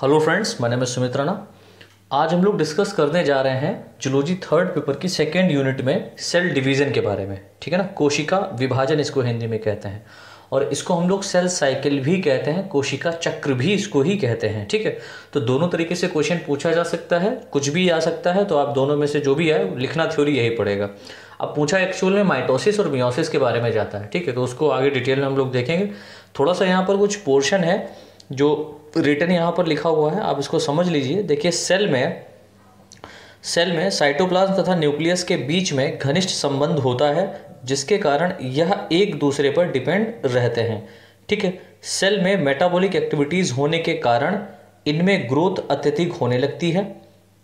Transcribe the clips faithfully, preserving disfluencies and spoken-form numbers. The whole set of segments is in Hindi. हेलो फ्रेंड्स, मैं नाम है सुमित राणा। आज हम लोग डिस्कस करने जा रहे हैं जूलॉजी थर्ड पेपर की सेकेंड यूनिट में सेल डिवीज़न के बारे में। ठीक है ना, कोशिका विभाजन इसको हिंदी में कहते हैं और इसको हम लोग सेल साइकिल भी कहते हैं, कोशिका चक्र भी इसको ही कहते हैं। ठीक है, तो दोनों तरीके से क्वेश्चन पूछा जा सकता है, कुछ भी आ सकता है, तो आप दोनों में से जो भी आए लिखना थ्योरी यही पड़ेगा। अब पूछा एक्चुअल में माइटोसिस और मियोसिस के बारे में जाता है। ठीक है, तो उसको आगे डिटेल में हम लोग देखेंगे। थोड़ा सा यहाँ पर कुछ पोर्शन है जो रिटर्न यहाँ पर लिखा हुआ है, आप इसको समझ लीजिए। देखिए, सेल में सेल में साइटोप्लाज्म तथा न्यूक्लियस के बीच में घनिष्ठ संबंध होता है जिसके कारण यह एक दूसरे पर डिपेंड रहते हैं। ठीक है, सेल में मेटाबॉलिक एक्टिविटीज़ होने के कारण इनमें ग्रोथ अत्यधिक होने लगती है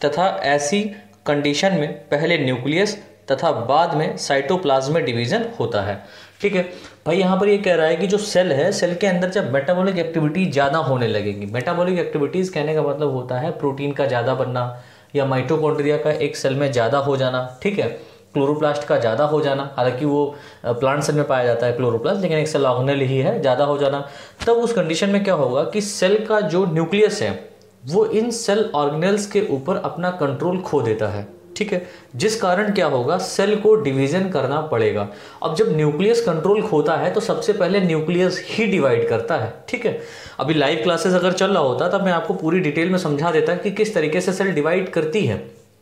तथा ऐसी कंडीशन में पहले न्यूक्लियस तथा बाद में साइटोप्लाज्म में डिवीज़न होता है। ठीक है भाई, यहाँ पर ये कह रहा है कि जो सेल है, सेल के अंदर जब मेटाबॉलिक एक्टिविटी ज़्यादा होने लगेगी, मेटाबॉलिक एक्टिविटीज़ कहने का मतलब होता है प्रोटीन का ज़्यादा बनना या माइटोकॉन्ड्रिया का एक सेल में ज़्यादा हो जाना। ठीक है, क्लोरोप्लास्ट का ज़्यादा हो जाना, हालांकि वो प्लांट सेल में पाया जाता है क्लोरोप्लास्ट, लेकिन एक सेल ऑर्गेनेल ही है, ज़्यादा हो जाना। तब उस कंडीशन में क्या होगा कि सेल का जो न्यूक्लियस है वो इन सेल ऑर्गेनेल्स के ऊपर अपना कंट्रोल खो देता है। ठीक है, जिस कारण क्या होगा, सेल को डिवीज़न करना पड़ेगा। अब जब न्यूक्लियस कंट्रोल खोता है तो सबसे पहले न्यूक्लियस ही डिवाइड करता है। ठीक है, अभी लाइव क्लासेस अगर चल रहा होता तब मैं आपको पूरी डिटेल में समझा देता कि किस तरीके से सेल डिवाइड करती है।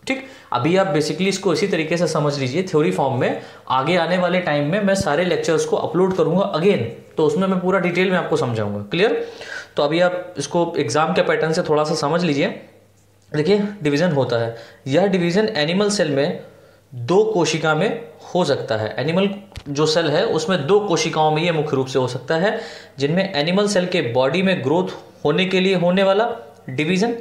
ठीक, अभी आप बेसिकली इसको इसी तरीके से समझ लीजिए थ्योरी फॉर्म में। आगे आने वाले टाइम में मैं सारे लेक्चर्स को अपलोड करूंगा अगेन, तो उसमें मैं पूरा डिटेल में आपको समझाऊंगा। क्लियर? तो अभी आप इसको एग्जाम के पैटर्न से थोड़ा सा समझ लीजिए। देखिए, डिवीज़न होता है, यह डिवीज़न एनिमल सेल में दो कोशिका में हो सकता है। एनिमल जो सेल है उसमें दो कोशिकाओं में ये मुख्य रूप से हो सकता है, जिनमें एनिमल सेल के बॉडी में ग्रोथ होने के लिए होने वाला डिवीज़न,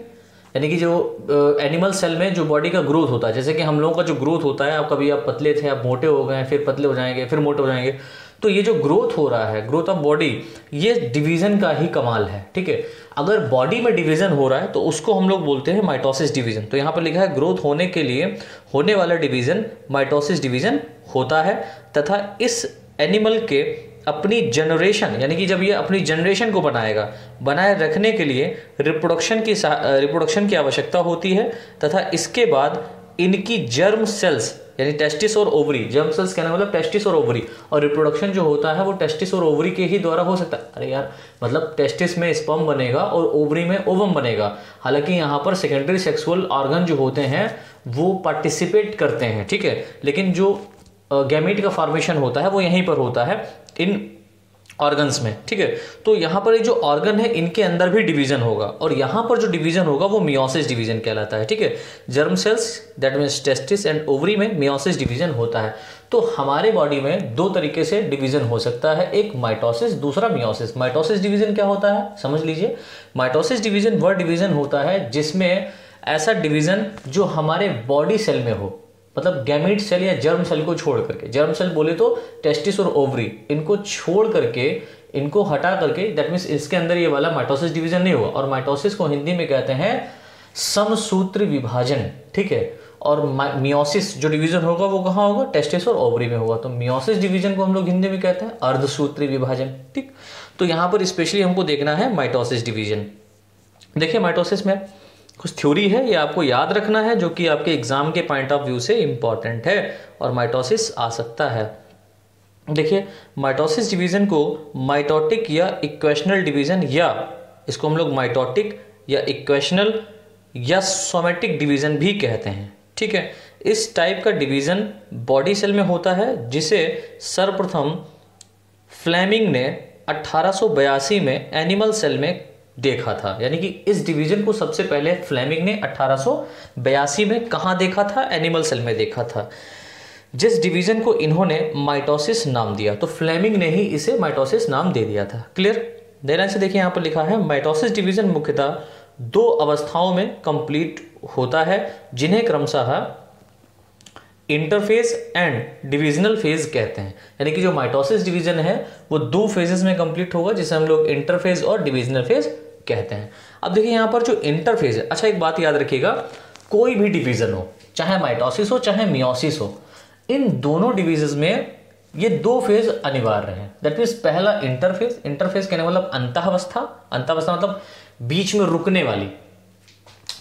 यानी कि जो एनिमल सेल में जो बॉडी का ग्रोथ होता है, जैसे कि हम लोगों का जो ग्रोथ होता है, आप कभी आप पतले थे, आप मोटे हो गए, फिर पतले हो जाएंगे, फिर मोटे हो जाएंगे, तो ये जो ग्रोथ हो रहा है, ग्रोथ ऑफ बॉडी, ये डिवीज़न का ही कमाल है। ठीक है, अगर बॉडी में डिवीज़न हो रहा है तो उसको हम लोग बोलते हैं माइटोसिस डिवीज़न। तो यहाँ पर लिखा है ग्रोथ होने के लिए होने वाला डिवीज़न माइटोसिस डिवीज़न होता है तथा इस एनिमल के अपनी जनरेशन, यानी कि जब ये अपनी जनरेशन को बनाएगा, बनाए रखने के लिए रिप्रोडक्शन की रिप्रोडक्शन की आवश्यकता होती है तथा इसके बाद इनकी जर्म सेल्स, यानी टेस्टिस और ओवरी, जर्म सेल्स कहने मतलब टेस्टिस और ओवरी, और रिप्रोडक्शन जो होता है वो टेस्टिस और ओवरी के ही द्वारा हो सकता है। अरे यार, मतलब टेस्टिस में स्पर्म बनेगा और ओवरी में ओवम बनेगा। हालांकि यहाँ पर सेकेंडरी सेक्सुअल ऑर्गन जो होते हैं वो पार्टिसिपेट करते हैं। ठीक है, लेकिन जो गैमेट का फॉर्मेशन होता है वो यहीं पर होता है, इन ऑर्गन्स में। ठीक है, तो यहाँ पर ये जो ऑर्गन है इनके अंदर भी डिवीज़न होगा और यहाँ पर जो डिवीज़न होगा वो मियोसिस डिवीज़न कहलाता है। ठीक है, germ cells that means testis and ovary में मियोसिस डिवीज़न होता है। तो हमारे बॉडी में दो तरीके से डिवीज़न हो सकता है, एक माइटोसिस, दूसरा मियोसिस। माइटोसिस डिवीज़न क्या होता है समझ लीजिए। माइटोसिस डिवीज़न वह डिवीज़न होता है जिसमें ऐसा डिवीज़न जो हमारे बॉडी सेल में हो, मतलब गैमेट सेल या जर्म सेल को छोड़ करके, जर्म सेल बोले तो टेस्टिस और ओवरी, इनको छोड़ करके, इनको हटा करके, दैट मीन्स इसके अंदर ये वाला माइटोसिस डिवीज़न नहीं हुआ। और माइटोसिस को हिंदी में कहते हैं समसूत्र विभाजन। ठीक है, और मियोसिस जो डिवीज़न होगा वो कहाँ होगा, टेस्टिस और ओवरी में होगा। तो मियोसिस डिवीज़न को हम लोग हिंदी में कहते हैं अर्धसूत्री विभाजन। ठीक, तो यहाँ पर स्पेशली हमको देखना है माइटोसिस डिवीज़न। देखिए, माइटोसिस में कुछ थ्योरी है, ये आपको याद रखना है, जो कि आपके एग्जाम के पॉइंट ऑफ व्यू से इम्पॉर्टेंट है और माइटोसिस आ सकता है। देखिए, माइटोसिस डिवीज़न को माइटोटिक या इक्वेशनल डिवीज़न, या इसको हम लोग माइटोटिक या इक्वेशनल या सोमेटिक डिवीज़न भी कहते हैं। ठीक है, इस टाइप का डिवीज़न बॉडी सेल में होता है जिसे सर्वप्रथम फ्लेमिंग ने अट्ठारह सौ बयासी में एनिमल सेल में देखा था। यानी कि इस डिवीज़न को सबसे पहले फ्लेमिंग ने अठारह सौ बयासी में कहाँ देखा था, एनिमल सेल में देखा था, जिस डिवीज़न को इन्होंने माइटोसिस नाम दिया। तो फ्लेमिंग ने ही इसे माइटोसिस नाम दे दिया था। क्लियर? देना से देखिए, यहाँ पर लिखा है माइटोसिस डिवीज़न मुख्यतः दो अवस्थाओं में कंप्लीट होता है जिन्हें क्रमशः इंटरफेज एंड डिविजनल फेज कहते हैं। यानी कि जो माइटोसिस डिवीज़न है वो दो फेजेस में कंप्लीट होगा, जिसे हम लोग इंटरफेज और डिविजनल फेज कहते हैं। अब देखिए यहाँ पर जो इंटरफेज है, अच्छा एक बात याद रखिएगा, कोई भी डिवीज़न हो, चाहे माइटोसिस हो चाहे मियोसिस हो, इन दोनों डिवीज़न में ये दो फेज अनिवार्य हैं। दैट मीन्स पहला इंटरफेज, इंटरफेज कहने मतलब अंतावस्था, अंतावस्था मतलब बीच में रुकने वाली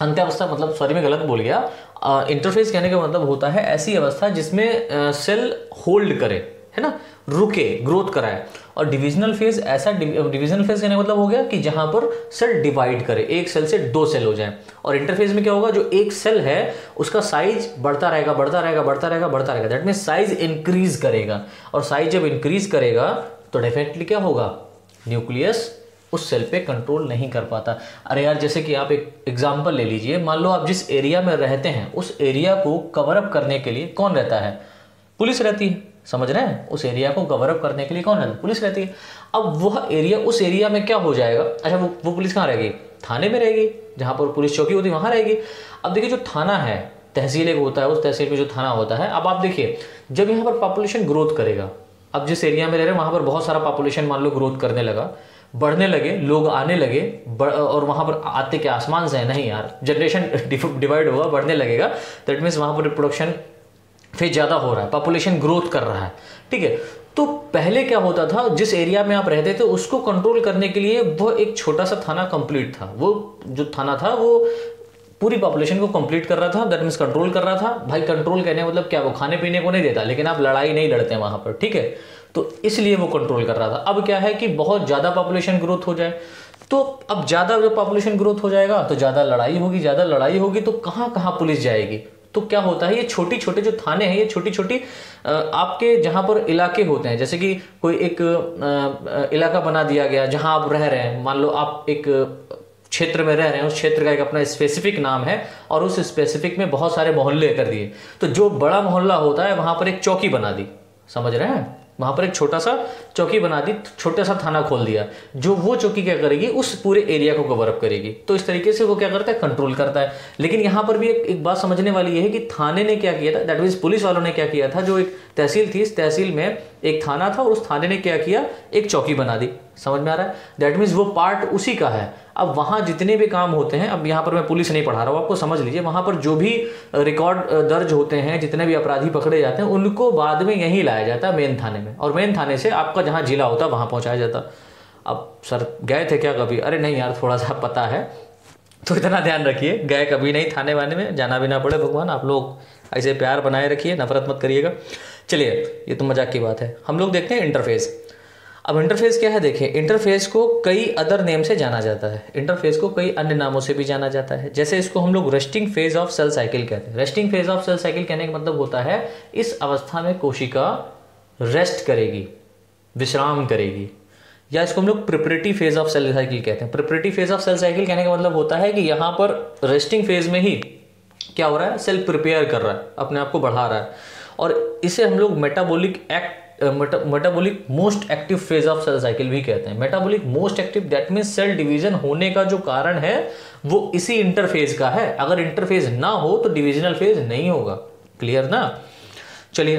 अंत्यावस्था, मतलब सॉरी मैं गलत बोल गया, इंटरफेस कहने का मतलब होता है ऐसी अवस्था जिसमें सेल होल्ड करे, है ना, रुके, ग्रोथ कराए। और डिविजनल फेज ऐसा डिविजनल फेज कहने का मतलब हो गया कि जहां पर सेल डिवाइड करे, एक सेल से दो सेल हो जाए। और इंटरफेज में क्या होगा, जो एक सेल है उसका साइज बढ़ता रहेगा बढ़ता रहेगा बढ़ता रहेगा बढ़ता रहेगा, दैट मींस साइज इंक्रीज करेगा। और साइज जब इंक्रीज करेगा तो डेफिनेटली क्या होगा, न्यूक्लियस उस सेल पे कंट्रोल नहीं कर पाता। अरे यार जैसे कि आप एक एग्जाम्पल ले लीजिए, मान लो आप जिस एरिया में रहते हैं उस एरिया को कवरअप करने के लिए कौन रहता है, पुलिस रहती है, समझ रहे हैं, उस एरिया को कवरअप करने के लिए कौन रहता है, पुलिस रहती है। अब वह एरिया उस एरिया में क्या हो जाएगा, अच्छा वो वो पुलिस कहाँ रहेगी, थाने में रहेगी, जहाँ पर पुलिस चौकी होती है वहाँ रहेगी। अब देखिए जो थाना है, तहसील एक होता है, उस तहसील में जो थाना होता है, अब आप देखिए जब यहाँ पर पॉपुलेशन ग्रोथ करेगा, अब जिस एरिया में रह रहे हैं वहाँ पर बहुत सारा पॉपुलेशन मान लो ग्रोथ करने लगा, बढ़ने लगे, लोग आने लगे, और वहां पर आते के आसमान से नहीं यार, जनरेशन डिवाइड हुआ, बढ़ने लगेगा, दैट मीन्स वहां पर रिप्रोडक्शन फिर ज्यादा हो रहा है, पॉपुलेशन ग्रोथ कर रहा है, ठीक है। तो पहले क्या होता था, जिस एरिया में आप रहते थे उसको कंट्रोल करने के लिए वो एक छोटा सा थाना कंप्लीट था, वो जो थाना था वो पूरी पॉपुलेशन को कंप्लीट कर रहा था, दैट मीन्स कंट्रोल कर रहा था। भाई कंट्रोल करने का मतलब क्या, वो खाने पीने को नहीं देता लेकिन आप लड़ाई नहीं लड़ते हैं वहां पर, ठीक है, तो इसलिए वो कंट्रोल कर रहा था। अब क्या है कि बहुत ज्यादा पॉपुलेशन ग्रोथ हो जाए, तो अब ज्यादा जब पॉपुलेशन ग्रोथ हो जाएगा तो ज्यादा लड़ाई होगी, ज्यादा लड़ाई होगी तो कहां कहां पुलिस जाएगी। तो क्या होता है, ये छोटी छोटे जो थाने हैं, ये छोटी छोटी आपके जहां पर इलाके होते हैं, जैसे कि कोई एक इलाका बना दिया गया जहां आप रह रहे हैं, मान लो आप एक क्षेत्र में रह रहे हैं, उस क्षेत्र का एक अपना स्पेसिफिक नाम है और उस स्पेसिफिक में बहुत सारे मोहल्ले कर दिए, तो जो बड़ा मोहल्ला होता है वहां पर एक चौकी बना दी, समझ रहे हैं, वहां पर एक छोटा सा चौकी बना दी, छोटा सा थाना खोल दिया, जो वो चौकी क्या करेगी, उस पूरे एरिया को कवर अप करेगी। तो इस तरीके से वो क्या करता है, कंट्रोल करता है। लेकिन यहाँ पर भी एक, एक बात समझने वाली यह है कि थाने ने क्या किया था, दैट मीन्स पुलिस वालों ने क्या किया था, जो एक तहसील थी, इस तहसील में एक थाना था और उस थाने ने क्या किया, एक चौकी बना दी, समझ में आ रहा है, दैट मीन्स वो पार्ट उसी का है। अब वहाँ जितने भी काम होते हैं, अब यहाँ पर मैं पुलिस नहीं पढ़ा रहा हूँ, आपको समझ लीजिए, वहाँ पर जो भी रिकॉर्ड दर्ज होते हैं, जितने भी अपराधी पकड़े जाते हैं उनको बाद में यहीं लाया जाता है मेन थाने में, और मेन थाने से आपका जहाँ जिला होता वहाँ पहुँचाया जाता। अब सर गए थे क्या कभी, अरे नहीं यार थोड़ा सा पता है, तो इतना ध्यान रखिए, गए कभी नहीं थाने वाने में, जाना भी ना पड़े भगवान, आप लोग ऐसे प्यार बनाए रखिए, नफरत मत करिएगा। चलिए ये तो मजाक की बात है, हम लोग देखते हैं इंटरफेस। अब इंटरफेस क्या है, देखिए इंटरफेस को कई अदर नेम से जाना जाता है, इंटरफेस को कई अन्य नामों से भी जाना जाता है, जैसे इसको हम लोग resting phase of cell cycle कहते हैं। Resting phase of cell cycle कहने का मतलब होता है इस अवस्था में कोशिका रेस्ट करेगी, विश्राम करेगी, या इसको हम लोग preparatory phase of cell cycle कहते हैं। Preparatory phase of cell cycle कहने का मतलब होता है कि यहाँ पर रेस्टिंग फेज में ही क्या हो रहा है, सेल प्रिपेयर कर रहा है, अपने आप को बढ़ा रहा है, और इसे हम लोग metabolic act metabolic most active phase of cell cycle भी कहते हैं। Metabolic most active that means cell division होने का जो कारण है वो इसी इंटरफेज का है, अगर इंटरफेज ना हो तो डिविजनल फेज नहीं होगा, क्लियर ना। चलिए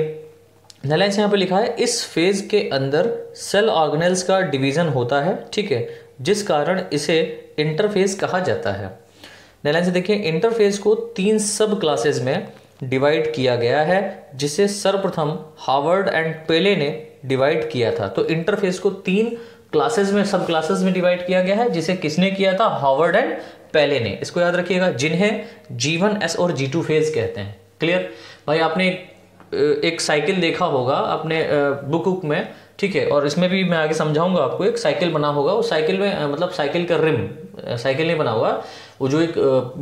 नलाइन से यहाँ पे लिखा है, इस फेज के अंदर सेल ऑर्गेनेल्स का डिवीजन होता है, ठीक है, जिस कारण इसे इंटरफेज कहा जाता है। नलाइन से देखिए, इंटरफेज को तीन सब क्लासेस में डिवाइड किया गया है, जिसे सर्वप्रथम हावर्ड एंड पेले ने डिवाइड किया था। तो इंटरफेस को तीन क्लासेस में, सब क्लासेस में डिवाइड किया गया है, जिसे किसने किया था, हावर्ड एंड पेले ने, इसको याद रखिएगा, जिन्हें जी वन एस और जी टू फेज कहते हैं, क्लियर। भाई आपने एक साइकिल देखा होगा अपने बुक बुक में, ठीक है, और इसमें भी मैं आगे समझाऊंगा आपको, एक साइकिल बना होगा, उस साइकिल में मतलब साइकिल का रिम, साइकिल नहीं बना होगा, वो जो एक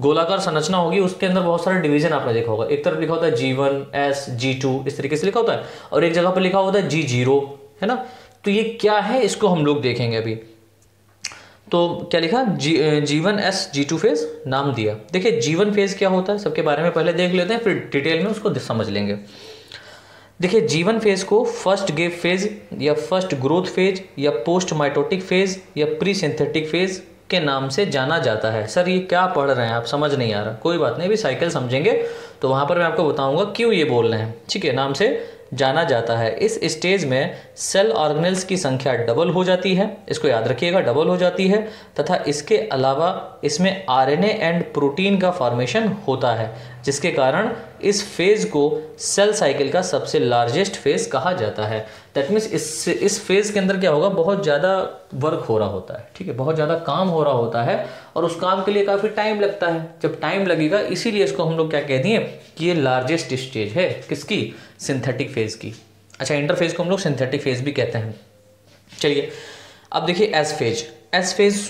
गोलाकार संरचना होगी उसके अंदर बहुत सारे डिवीजन आपने देखा होगा, एक तरफ लिखा होता है G one S G two इस तरीके से लिखा होता है, और एक जगह पर लिखा होता है जी जीरो, है ना। तो ये क्या है, इसको हम लोग देखेंगे अभी। तो क्या लिखा, G G one S G two phase नाम दिया। देखिए जी वन फेज क्या होता है, सबके बारे में पहले देख लेते हैं, फिर डिटेल में उसको समझ लेंगे। देखिए जीवन फेज को फर्स्ट गेप फेज या फर्स्ट ग्रोथ फेज या पोस्ट माइटोटिक फेज या प्री सिंथेटिक फेज के नाम से जाना जाता है। सर ये क्या पढ़ रहे हैं आप, समझ नहीं आ रहा, कोई बात नहीं, अभी साइकिल समझेंगे तो वहाँ पर मैं आपको बताऊंगा क्यों ये बोल रहे हैं, ठीक है। नाम से जाना जाता है, इस स्टेज में सेल ऑर्गेनेल्स की संख्या डबल हो जाती है, इसको याद रखिएगा, डबल हो जाती है, तथा इसके अलावा इसमें आरएनए एंड प्रोटीन का फॉर्मेशन होता है, जिसके कारण इस फेज को सेल साइकिल का सबसे लार्जेस्ट फेज कहा जाता है। दैट मीन्स इससे इस फेज़ के अंदर क्या होगा, बहुत ज़्यादा वर्क हो रहा होता है, ठीक है, बहुत ज़्यादा काम हो रहा होता है और उस काम के लिए काफ़ी टाइम लगता है। जब टाइम लगेगा इसीलिए इसको हम लोग क्या कहते हैं कि ये लार्जेस्ट स्टेज है किसकी, सिंथेटिक फेज़ की। अच्छा, इंटरफेज को हम लोग सिंथेटिक फेज़ भी कहते हैं। चलिए अब देखिए एस फेज, एस फेज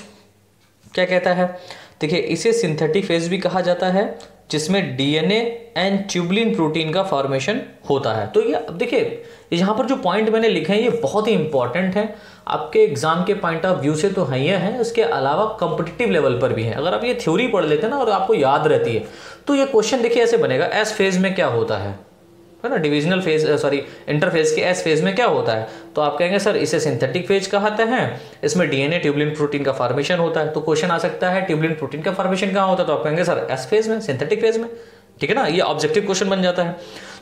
क्या कहता है, देखिए इसे सिंथेटिक फेज भी कहा जाता है जिसमें डीएनए एंड ट्यूबुलिन प्रोटीन का फॉर्मेशन होता है। तो ये अब देखिए यहाँ पर जो पॉइंट मैंने लिखे हैं ये बहुत ही इंपॉर्टेंट है, आपके एग्जाम के पॉइंट ऑफ व्यू से तो है ही है, इसके अलावा कॉम्पिटिटिव लेवल पर भी है। अगर आप ये थ्योरी पढ़ लेते हैं ना और आपको याद रहती है तो ये क्वेश्चन देखिए ऐसे बनेगा, एस फेज में क्या होता है, है ना, डिविजनल फेज सॉरी इंटरफेज के एस फेज में क्या होता है। तो आप कहेंगे सर इसे सिंथेटिक फेज कहते हैं, इसमें डीएनए ट्यूबुलिन प्रोटीन का फॉर्मेशन होता है। तो क्वेश्चन आ सकता है ट्यूबुलिन प्रोटीन का फॉर्मेशन कहाँ होता है, तो आप कहेंगे सर एस फेज में, सिंथेटिक फेज में, ठीक है ना, ये ऑब्जेक्टिव क्वेश्चन बन जाता है।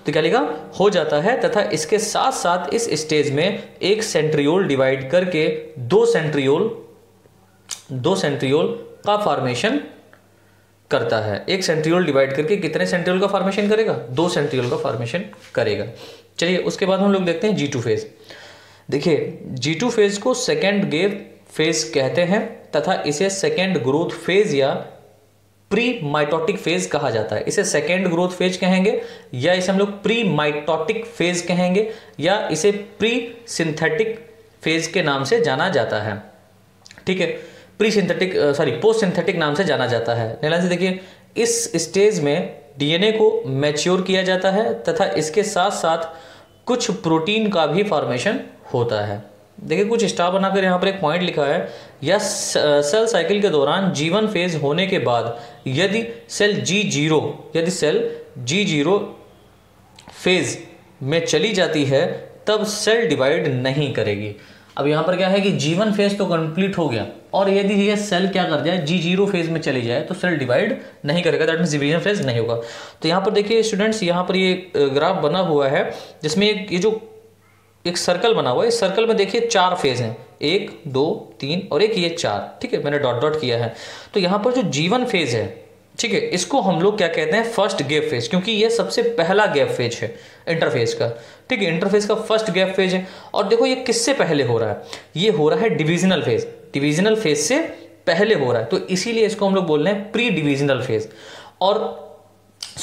तो क्या लिखा हो जाता है, तथा इसके साथ साथ इस स्टेज में एक सेंट्रियोल डिवाइड करके दो सेंट्रियोल दो सेंट्रियोल का फॉर्मेशन करता है। एक सेंट्रियोल डिवाइड करके कितने सेंट्रियोल का फॉर्मेशन करेगा, दो सेंट्रियोल का फॉर्मेशन करेगा। चलिए उसके बाद हम लोग देखते हैं जी टू फेज। देखिए जी टू फेज को सेकेंड गेव फेज कहते हैं तथा इसे सेकेंड ग्रोथ फेज या प्री माइटोटिक फेज कहा जाता है। इसे सेकेंड ग्रोथ फेज कहेंगे या इसे हम लोग प्री माइटोटिक फेज कहेंगे या इसे प्री सिंथेटिक फेज के नाम से जाना जाता है, ठीक है, pre synthetic sorry post synthetic नाम से जाना जाता है। ध्यान से देखिए, इस स्टेज में डीएनए को मैच्योर किया जाता है तथा इसके साथ साथ कुछ प्रोटीन का भी फॉर्मेशन होता है। देखिए कुछ स्टार बनाकर यहाँ पर एक पॉइंट लिखा है, या सेल साइकिल के दौरान जीवन फेज होने के बाद यदि सेल जी जीरो यदि सेल जी जीरो फेज में चली जाती है तब सेल डिवाइड नहीं करेगी। अब यहाँ पर क्या है कि जीवन फेज तो कंप्लीट हो गया और यदि ये सेल क्या कर जाए, जी जीरो फेज में चली जाए तो सेल डिवाइड नहीं करेगा, दैट मीन्स डिवीजन फेज नहीं होगा। तो यहाँ पर देखिए स्टूडेंट्स, यहाँ पर ये ग्राफ बना हुआ है जिसमें एक ये जो एक सर्कल बना हुआ है, इस सर्कल में देखिए चार फेज हैं, एक, दो, तीन और एक ये चार, ठीक है, मैंने डॉट डॉट किया है। तो यहाँ पर जो जीवन फेज है, ठीक है, इसको हम लोग क्या कहते हैं, फर्स्ट गैप फेज, क्योंकि ये सबसे पहला गैप फेज है इंटरफेज का, ठीक है, इंटरफेज का फर्स्ट गैप फेज है। और देखो ये किससे पहले हो रहा है, ये हो रहा है डिविजनल फेज, डिविजनल फेज से पहले हो रहा है, तो इसीलिए इसको हम लोग बोल रहे हैं प्री डिविजनल फेज, और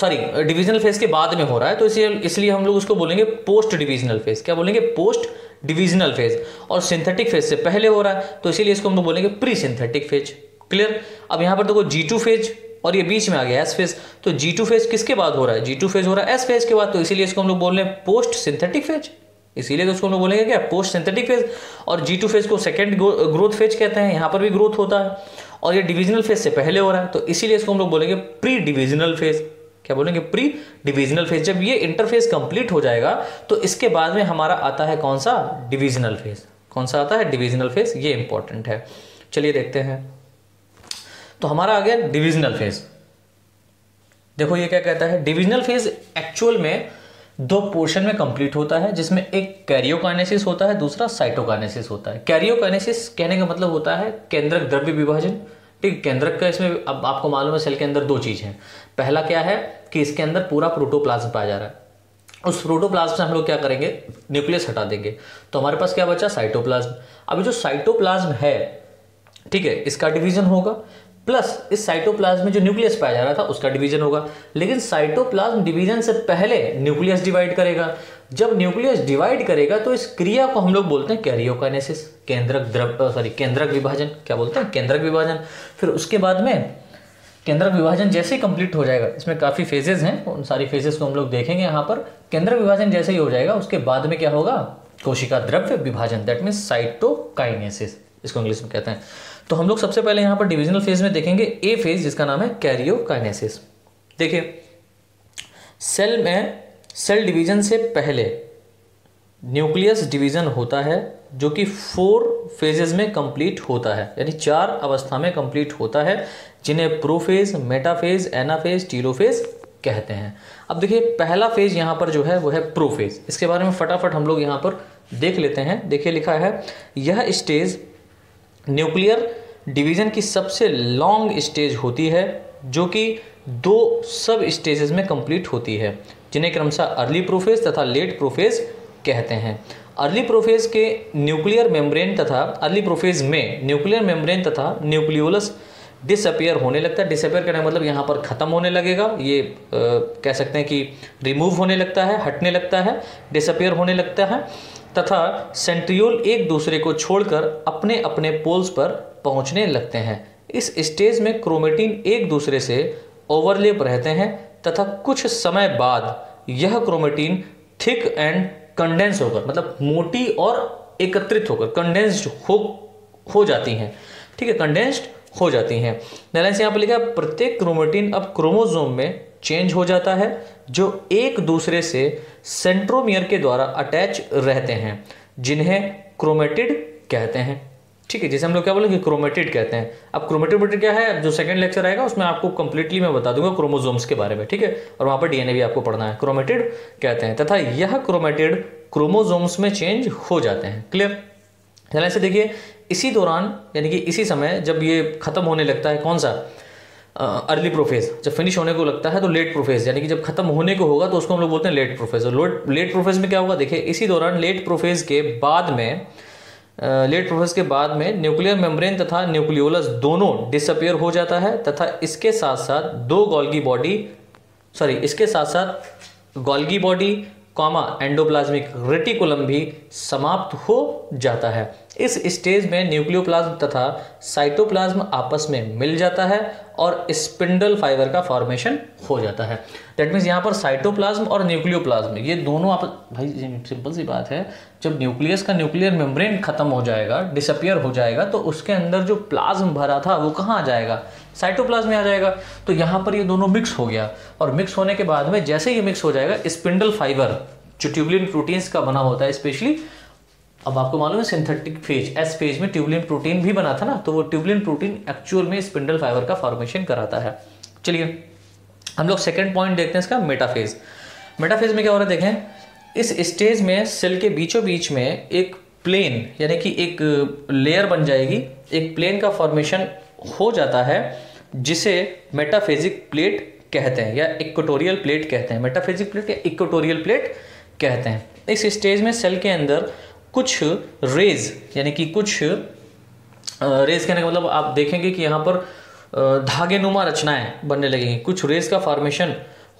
सॉरी डिविजनल फेज के बाद में हो रहा है तो इसीलिए इसलिए हम लोग उसको बोलेंगे पोस्ट डिविजनल फेज। क्या बोलेंगे, पोस्ट डिविजनल फेज। और सिंथेटिक फेज से पहले हो रहा है तो इसीलिए इसको हम लोग बोलेंगे प्री सिंथेटिक फेज। क्लियर। अब यहाँ पर देखो जी टू फेज और ये बीच में आ गया एस फेज, तो जी टू फेज किसके बाद हो रहा है, जी टू फेज हो रहा है एस फेज के बाद, तो इसीलिए इसको हम लोग बोल रहे हैं पोस्ट सिंथेटिक फेज, इसीलिए तो इसको हम लोग बोलेंगे क्या, पोस्ट सिंथेटिक फेज। और जी टू फेज को सेकंड ग्रोथ फेज कहते हैं, यहाँ पर भी ग्रोथ होता है और ये डिविजनल फेज से पहले हो रहा है तो इसीलिए इसको हम लोग बोलेंगे प्री डिविजनल फेज। क्या बोलेंगे, प्री डिविजनल फेज। जब ये इंटरफेज कंप्लीट हो जाएगा तो इसके बाद में हमारा आता है कौन सा, डिविजनल फेज। कौन सा आता है, डिविजनल फेज, ये इंपॉर्टेंट है। चलिए देखते हैं, तो हमारा आ गया डिविजनल फेज। देखो ये क्या कहता है, डिविजनल फेज एक्चुअल में दो पोर्शन में कंप्लीट होता है जिसमें एक कैरियोकाइनेसिस होता है, दूसरा साइटोकाइनेसिस होता है। कैरियोकाइनेसिस कहने का मतलब होता है केंद्रक द्रव्य विभाजन, ठीक, केंद्रक का इसमें अब आपको मालूम है सेल के अंदर दो चीज़ हैं, पहला क्या है कि इसके अंदर पूरा प्रोटोप्लाज्म पाया जा रहा है, उस प्रोटोप्लाज्म से हम लोग क्या करेंगे, न्यूक्लियस हटा देंगे, तो हमारे पास क्या बचा, साइटोप्लाज्म। अब जो साइटोप्लाज्म है, ठीक है, इसका डिवीजन होगा, प्लस इस साइटोप्लाज्म में जो न्यूक्लियस पाया जा रहा था उसका डिवीजन होगा, लेकिन साइटोप्लाज्म डिवीजन से पहले न्यूक्लियस डिवाइड करेगा। जब न्यूक्लियस डिवाइड करेगा तो इस क्रिया को हम लोग बोलते हैं कैरियोकाइनेसिस, केंद्रक द्रव्य सॉरी केंद्रक विभाजन। क्या बोलते हैं, केंद्रक विभाजन। फिर उसके बाद में केंद्रक विभाजन जैसे ही कंप्लीट हो जाएगा, इसमें काफ़ी फेजेज हैं, उन सारी फेजेस को हम लोग देखेंगे यहाँ पर, केंद्रक विभाजन जैसे ही हो जाएगा उसके बाद में क्या होगा, कोशिका द्रव्य विभाजन, दैट मीन्स साइटोकाइनेसिस, इसको इंग्लिश में कहते हैं। तो हम लोग सबसे पहले यहाँ पर डिविजनल फेज में देखेंगे ए फेज, जिसका नाम है कैरियोकाइनेसिस। देखिए सेल में सेल डिवीजन से पहले न्यूक्लियस डिवीजन होता है जो कि फोर फेजेस में कंप्लीट होता है, यानी चार अवस्था में कंप्लीट होता है जिन्हें प्रोफेज, मेटाफेज, एनाफेज, टेलोफेज कहते हैं। अब देखिए पहला फेज यहाँ पर जो है वो है प्रोफेज, इसके बारे में फटाफट हम लोग यहाँ पर देख लेते हैं। देखिए लिखा है, यह स्टेज न्यूक्लियर डिवीज़न की सबसे लॉन्ग स्टेज होती है जो कि दो सब स्टेजेस में कंप्लीट होती है जिन्हें क्रमशः अर्ली प्रोफेज तथा लेट प्रोफेज कहते हैं। अर्ली प्रोफेज के न्यूक्लियर मेम्ब्रेन तथा अर्ली प्रोफेज में न्यूक्लियर मेम्ब्रेन तथा न्यूक्लियोलस डिसअपियर होने लगता है। डिसअपियर करने का मतलब यहाँ पर ख़त्म होने लगेगा, ये आ, कह सकते हैं कि रिमूव होने लगता है, हटने लगता है, डिसअपियर होने लगता है तथा सेंट्रियोल एक दूसरे को छोड़कर अपने अपने पोल्स पर पहुँचने लगते हैं। इस स्टेज में क्रोमेटिन एक दूसरे से ओवरलेप रहते हैं तथा कुछ समय बाद यह क्रोमेटिन थिक एंड कंडेंस होकर मतलब मोटी और एकत्रित होकर कंडेंस्ड हो हो जाती हैं। ठीक है, कंडेंस्ड हो जाती हैं। नारायण से यहाँ पर लिखा है प्रत्येक क्रोमेटिन अब क्रोमोसोम में चेंज हो जाता है जो एक दूसरे से सेंट्रोमियर के द्वारा अटैच रहते हैं जिन्हें क्रोमेटिड कहते हैं। ठीक है, जैसे हम लोग क्या बोलेंगे क्रोमेटिड कहते हैं। अब क्रोमेटिड क्या है, जो सेकंड लेक्चर आएगा उसमें आपको कंप्लीटली मैं बता दूंगा क्रोमोसोम्स के बारे में। ठीक है, और वहां पर डीएनए भी आपको पढ़ना है। क्रोमेटिड कहते हैं तथा यह क्रोमेटिड क्रोमोसोम्स में चेंज हो जाते हैं। क्लियर। ध्यान से देखिए, इसी दौरान यानी कि इसी समय जब ये खत्म होने लगता है, कौन सा अर्ली प्रोफेज, जब फिनिश होने को लगता है तो लेट प्रोफेज यानी कि जब खत्म होने को होगा तो उसको हम लोग बोलते हैं लेट प्रोफेज। और लेट प्रोफेज में क्या होगा देखिए, इसी दौरान लेट प्रोफेज के बाद में लेट प्रोसेस के बाद में न्यूक्लियर मेम्ब्रेन तथा न्यूक्लियोलस दोनों डिसअपियर हो जाता है तथा इसके साथ साथ दो गोल्गी बॉडी सॉरी इसके साथ साथ Golgi body comma endoplasmic reticulum भी समाप्त हो जाता है। इस स्टेज में न्यूक्लियोप्लाज्म तथा साइटोप्लाज्म आपस में मिल जाता है और स्पिंडल फाइबर का फॉर्मेशन हो जाता है। दैट मीन्स यहाँ पर साइटोप्लाज्म और न्यूक्लियोप्लाज्म ये दोनों आप भाई सिंपल सी बात है, जब न्यूक्लियस का न्यूक्लियर मेम्ब्रेन खत्म हो जाएगा, डिसअपियर हो जाएगा तो उसके अंदर जो प्लाज्म भरा था वो कहाँ आ जाएगा, साइटोप्लाज्म में आ जाएगा। तो यहाँ पर ये दोनों मिक्स हो गया और मिक्स होने के बाद में जैसे ही मिक्स हो जाएगा स्पिंडल फाइबर जो ट्यूबुलिन प्रोटीन्स का बना होता है स्पेशली, अब आपको मालूम है सिंथेटिक फेज एस फेज में ट्यूबुलिन प्रोटीन भी बना था ना, तो वो ट्यूबुलिन प्रोटीन एक्चुअल में स्पिंडल फाइबर का फॉर्मेशन कराता है। चलिए हम लोग सेकंड पॉइंट देखते हैं इसका, मेटाफेज। मेटाफेज में क्या हो रहा है देखें, इस स्टेज में सेल के बीचों बीच में एक प्लेन यानी कि एक लेयर बन जाएगी, एक प्लेन का फॉर्मेशन हो जाता है जिसे मेटाफेजिक प्लेट कहते हैं या इक्वेटोरियल प्लेट कहते हैं। मेटाफेजिक प्लेट या इक्वेटोरियल प्लेट कहते हैं। इस स्टेज में सेल के अंदर कुछ रेज यानी कि कुछ रेज कहने का मतलब आप देखेंगे कि यहाँ पर धागे नुमा रचनाएं बनने लगेंगी, कुछ रेज का फॉर्मेशन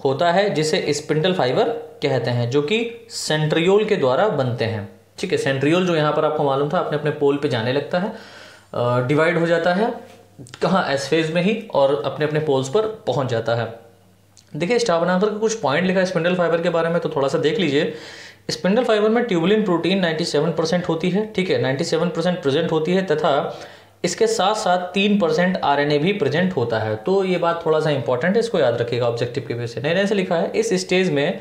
होता है जिसे स्पिंडल फाइबर कहते हैं जो कि सेंट्रियोल के द्वारा बनते हैं। ठीक है, सेंट्रियोल जो यहाँ पर आपको मालूम था अपने अपने पोल पे जाने लगता है, डिवाइड हो जाता है कहाँ एस फेज में ही और अपने अपने पोल्स पर पहुँच जाता है। देखिए स्टाबनांतर का कुछ पॉइंट लिखा है स्पिंडल फाइबर के बारे में तो थोड़ा सा देख लीजिए। स्पिंडल फाइबर में ट्यूबुलिन प्रोटीन सत्तानवे परसेंट होती है, ठीक है, सत्तानवे परसेंट प्रेजेंट होती है तथा इसके साथ साथ तीन परसेंट आरएनए भी प्रेजेंट होता है। तो ये बात थोड़ा सा इंपॉर्टेंट है, इसको याद रखिएगा ऑब्जेक्टिव के बेस से। नए नए से लिखा है इस स्टेज में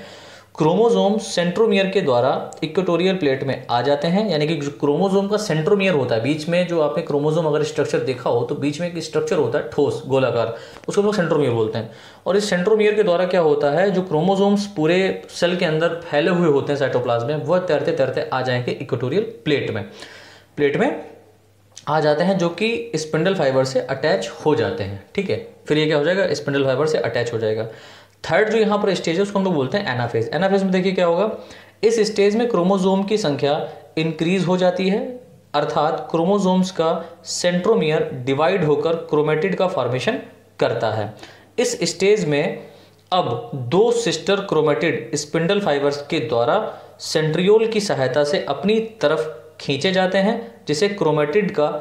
क्रोमोसोम सेंट्रोमियर के द्वारा इक्वेटोरियल प्लेट में आ जाते हैं यानी कि जो क्रोमोसोम का सेंट्रोमियर होता है, बीच में जो आपने क्रोमोसोम अगर स्ट्रक्चर देखा हो तो बीच में एक स्ट्रक्चर होता है ठोस गोलाकार, उसको हम लोग सेंट्रोमियर बोलते हैं। और इस सेंट्रोमियर के द्वारा क्या होता है, जो क्रोमोसोम्स पूरे सेल के अंदर फैले हुए होते हैं साइटोप्लाज्म में, वह तैरते तैरते आ जाएंगे इक्वेटोरियल प्लेट में प्लेट में आ जाते हैं जो कि स्पिंडल फाइबर से अटैच हो जाते हैं। ठीक है, फिर ये क्या हो जाएगा, स्पिंडल फाइबर से अटैच हो जाएगा। थर्ड जो यहाँ पर स्टेज है उसको हम लोग बोलते हैं एनाफेज। एनाफेज में देखिए क्या होगा, इस स्टेज में क्रोमोसोम की संख्या इंक्रीज हो जाती है अर्थात क्रोमोसोम्स का सेंट्रोमियर डिवाइड होकर क्रोमेटिड का फॉर्मेशन करता है। इस स्टेज में अब दो सिस्टर क्रोमेटिड स्पिंडल फाइबर्स के द्वारा सेंट्रियोल की सहायता से अपनी तरफ खींचे जाते हैं जिसे क्रोमेटिड का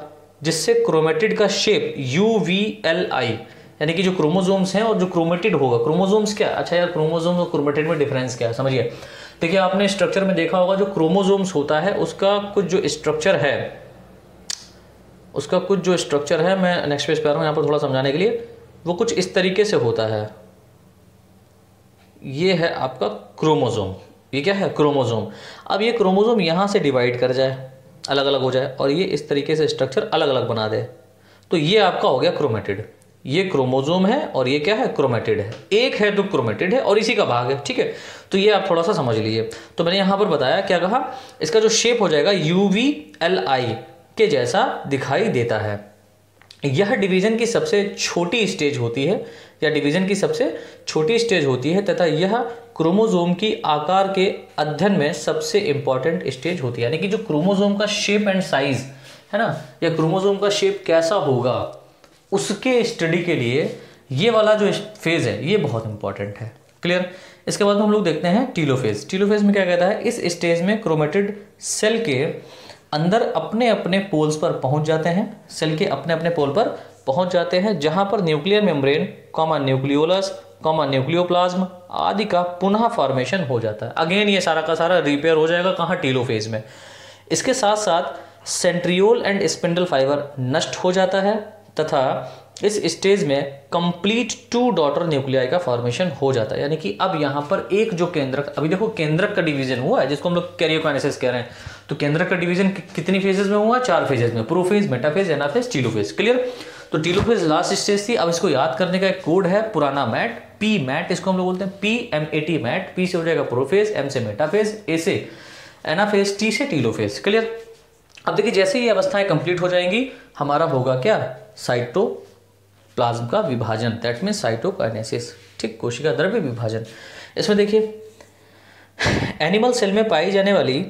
जिससे क्रोमेटिड का shape U V L I यानी कि जो क्रोमोसोम्स हैं और जो क्रोमेटिड होगा। क्रोमोसोम्स क्या, अच्छा यार क्रोमोसोम्स और क्रोमेटिड में डिफरेंस क्या है समझिए। देखिए आपने स्ट्रक्चर में देखा होगा जो क्रोमोसोम्स होता है उसका कुछ जो स्ट्रक्चर है उसका कुछ जो स्ट्रक्चर है मैं नेक्स्ट पेज पे आ रहा हूँ यहाँ पर थोड़ा समझाने के लिए, वो कुछ इस तरीके से होता है। ये है आपका क्रोमोसोम, ये क्या है क्रोमोसोम। अब ये क्रोमोसोम यहाँ से डिवाइड कर जाए, अलग अलग हो जाए और ये इस तरीके से स्ट्रक्चर अलग अलग बना दे तो ये आपका हो गया क्रोमेटिड। ये क्रोमोसोम है और ये क्या है क्रोमेटिड है, एक है तो क्रोमेटिड है और इसी का भाग है। ठीक है, तो ये आप थोड़ा सा समझ लीजिए। तो मैंने यहाँ पर बताया क्या कहा, इसका जो शेप हो जाएगा यू वी एल आई के जैसा दिखाई देता है। यह डिवीज़न की सबसे छोटी स्टेज होती है या डिवीज़न की सबसे छोटी स्टेज होती है तथा यह क्रोमोसोम की आकार के अध्ययन में सबसे इम्पॉर्टेंट स्टेज होती है। यानी कि जो क्रोमोसोम का शेप एंड साइज़ है ना, या क्रोमोसोम का शेप कैसा होगा, उसके स्टडी के लिए ये वाला जो फेज़ है ये बहुत इंपॉर्टेंट है। क्लियर। इसके बाद हम लोग देखते हैं टीलोफेज। टीलोफेज में क्या कहता है, इस स्टेज में क्रोमेटिड सेल के अंदर अपने अपने पोल्स पर पहुंच जाते हैं, सेल के अपने अपने पोल पर पहुंच जाते हैं, जहां पर nuclear membrane comma nucleolus comma nucleoplasm आदि का पुनः फॉर्मेशन हो जाता है। अगेन ये सारा का सारा रिपेयर हो जाएगा कहाँ, टीलोफेज में। इसके साथ साथ सेंट्रियोल एंड स्पिंडल फाइबर नष्ट हो जाता है तथा इस स्टेज में कंप्लीट टू डॉटर न्यूक्लियाई का फॉर्मेशन हो जाता है। यानी कि अब यहाँ पर एक जो केंद्रक, अभी देखो केंद्रक का डिवीजन हुआ है जिसको हम लोग कैरियोकाइनेसिस कह रहे हैं, तो केंद्रक का डिवीजन कितनी फेजेस में हुआ, चार फेजेस में, prophase, metaphase, anaphase, telophase. Clear. तो टीलोफेज लास्ट स्टेज थी। अब इसको याद करने का एक कोड है पुराना मैट, पी मैट, इसको हम लोग बोलते हैं P M A T mat. P से हो जाएगा प्रोफेज, एम से मेटाफेज, ए से एनाफेज, टी से टीलोफेज। क्लियर। अब देखिए जैसे ही अवस्थाएं कंप्लीट हो जाएंगी हमारा होगा क्या, साइटो प्लाज्म का विभाजन, दैट मीन साइटोकाइनेसिस, ठीक, कोशिका द्रव्य विभाजन। इसमें देखिए एनिमल सेल में पाई जाने वाली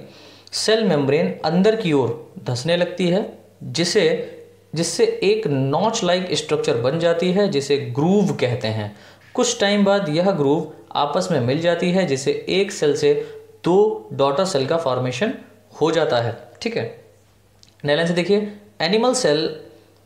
सेल मेम्ब्रेन अंदर की ओर धंसने लगती है, जिसे जिससे एक नॉच लाइक स्ट्रक्चर बन जाती है जिसे ग्रूव कहते हैं। कुछ टाइम बाद यह ग्रूव आपस में मिल जाती है जिसे एक सेल से दो डॉटर सेल का फॉर्मेशन हो जाता है। ठीक है। नैलन से देखिए एनिमल सेल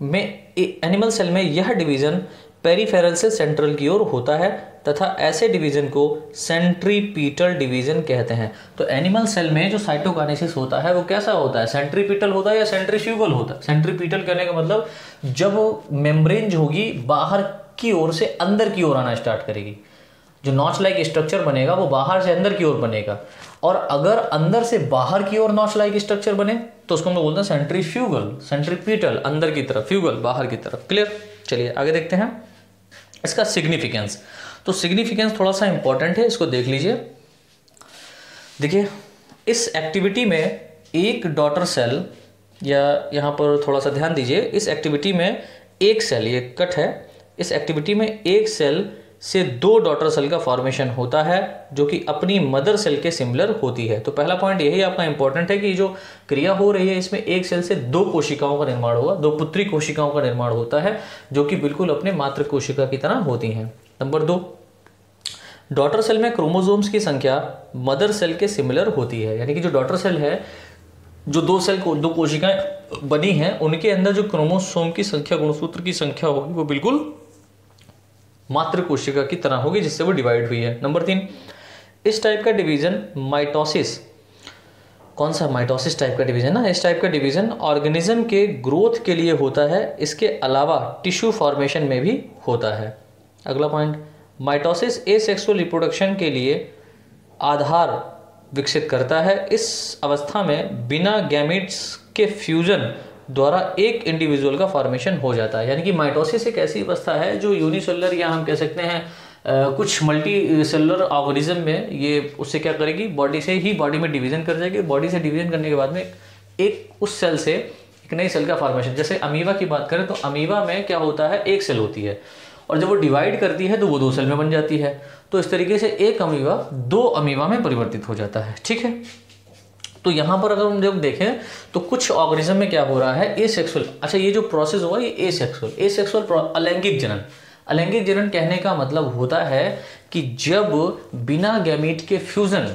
में एनिमल सेल में यह डिवीज़न पेरीफेरल से सेंट्रल की ओर होता है तथा ऐसे डिवीज़न को सेंट्रीपीटल डिवीज़न कहते हैं। तो एनिमल सेल में जो साइटोकाइनेसिस होता है वो कैसा होता है, सेंट्रीपीटल होता है या सेंट्रीफ्यूगल होता है। सेंट्रीपीटल कहने का मतलब जब मेम्ब्रेन जो होगी बाहर की ओर से अंदर की ओर आना स्टार्ट करेगी, जो नॉच लाइक स्ट्रक्चर बनेगा वो बाहर से अंदर की ओर बनेगा, और अगर अंदर से बाहर की ओर नॉच लाइक स्ट्रक्चर बने तो उसको हम लोग बोलते हैं सेंट्रीफ्यूगल, सेंट्रीपीटल अंदर की तरफ, फ्यूगल बाहर की तरफ। क्लियर। चलिए आगे देखते हैं इसका सिग्निफिकेंस। तो सिग्निफिकेंस थोड़ा सा इंपॉर्टेंट है, इसको देख लीजिए। देखिए इस एक्टिविटी में एक डॉटर सेल, या यहाँ पर थोड़ा सा ध्यान दीजिए, इस एक्टिविटी में एक सेल, ये कट है, इस एक्टिविटी में एक सेल से दो डॉटर सेल का फॉर्मेशन होता है जो कि अपनी मदर सेल के सिमिलर होती है। तो पहला पॉइंट यही आपका इंपॉर्टेंट है कि जो क्रिया हो रही है इसमें एक सेल से दो कोशिकाओं का निर्माण होगा, दो पुत्री कोशिकाओं का निर्माण होता है जो कि बिल्कुल अपने मातृ कोशिका की तरह होती हैं। नंबर दो, डॉटर सेल में क्रोमोसोम्स की संख्या मदर सेल के सिमिलर होती है। यानी कि जो डॉटर सेल है, जो दो सेल को दो कोशिकाएं बनी हैं, उनके अंदर जो क्रोमोसोम की संख्या, गुणसूत्र की संख्या होगी वो बिल्कुल मातृ कोशिका की तरह होगी जिससे वो डिवाइड हुई है। नंबर तीन, इस टाइप का डिवीज़न माइटोसिस, कौन सा माइटोसिस टाइप का डिवीज़न ना, इस टाइप का डिवीज़न ऑर्गेनिज्म के ग्रोथ के लिए होता है, इसके अलावा टिश्यू फॉर्मेशन में भी होता है। अगला पॉइंट, माइटोसिस एसेक्सुअल रिप्रोडक्शन के लिए आधार विकसित करता है। इस अवस्था में बिना गैमेट्स के फ्यूजन द्वारा एक इंडिविजुअल का फॉर्मेशन हो जाता है। यानी कि माइटोसिस एक ऐसी अवस्था है जो यूनिसेलुलर, या हम कह सकते हैं आ, कुछ मल्टी सेलुलर ऑर्गेनिज्म में, ये उससे क्या करेगी, बॉडी से ही बॉडी में डिवीज़न कर जाएगी। बॉडी से डिवीज़न करने के बाद में एक उस सेल से एक नई सेल का फॉर्मेशन, जैसे अमीबा की बात करें तो अमीबा में क्या होता है, एक सेल होती है और जब वो डिवाइड करती है तो वो दो सेल में बन जाती है। तो इस तरीके से एक अमीबा दो अमीबा में परिवर्तित हो जाता है। ठीक है। तो यहाँ पर अगर हम जब देखें तो कुछ ऑर्गेनिज्म में क्या हो रहा है, एसेक्सुअल। अच्छा ये जो प्रोसेस होगा ये एसेक्सुअल, एसेक्सुअल अलैंगिक जनन। अलैंगिक जनन कहने का मतलब होता है कि जब बिना गैमीट के फ्यूजन